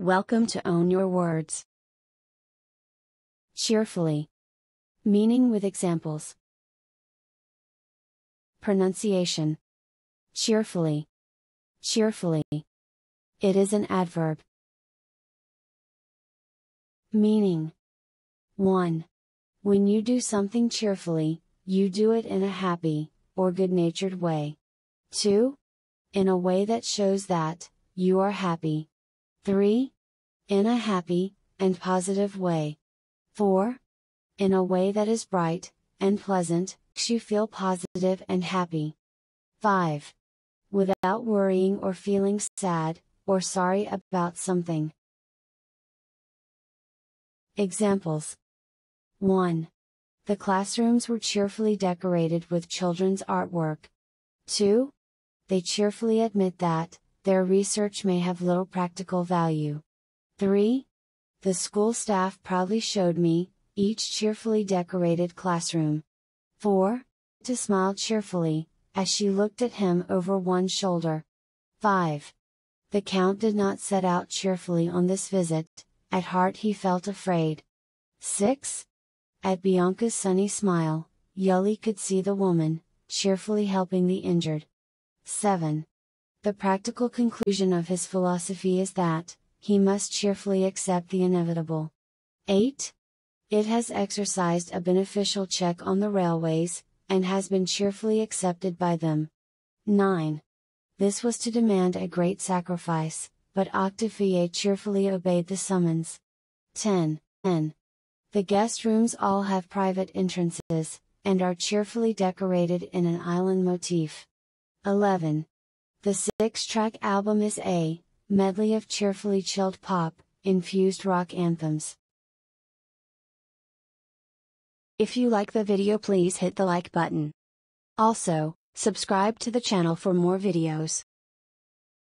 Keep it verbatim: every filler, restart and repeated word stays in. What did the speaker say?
Welcome to Own Your Words. Cheerfully. Meaning with examples. Pronunciation. Cheerfully. Cheerfully. It is an adverb. Meaning. one. When you do something cheerfully, you do it in a happy, or good-natured way. two. In a way that shows that, you are happy. three. In a happy, and positive way. four. In a way that is bright, and pleasant, makes you feel positive and happy. five. Without worrying or feeling sad, or sorry about something. Examples. one. The classrooms were cheerfully decorated with children's artwork. two. They cheerfully admit that, their research may have little practical value. three. The school staff proudly showed me each cheerfully decorated classroom. four. To smile cheerfully, as she looked at him over one shoulder. five. The Count did not set out cheerfully on this visit, at heart he felt afraid. six. At Bianca's sunny smile, Yuli could see the woman, cheerfully helping the injured. seven. The practical conclusion of his philosophy is that, he must cheerfully accept the inevitable. eight. It has exercised a beneficial check on the railways, and has been cheerfully accepted by them. nine. This was to demand a great sacrifice, but Octave Feuillet cheerfully obeyed the summons. ten. The guest rooms all have private entrances, and are cheerfully decorated in an island motif. eleven. The six-track album is a medley of cheerfully chilled pop, infused rock anthems. If you like the video, please hit the like button. Also, subscribe to the channel for more videos.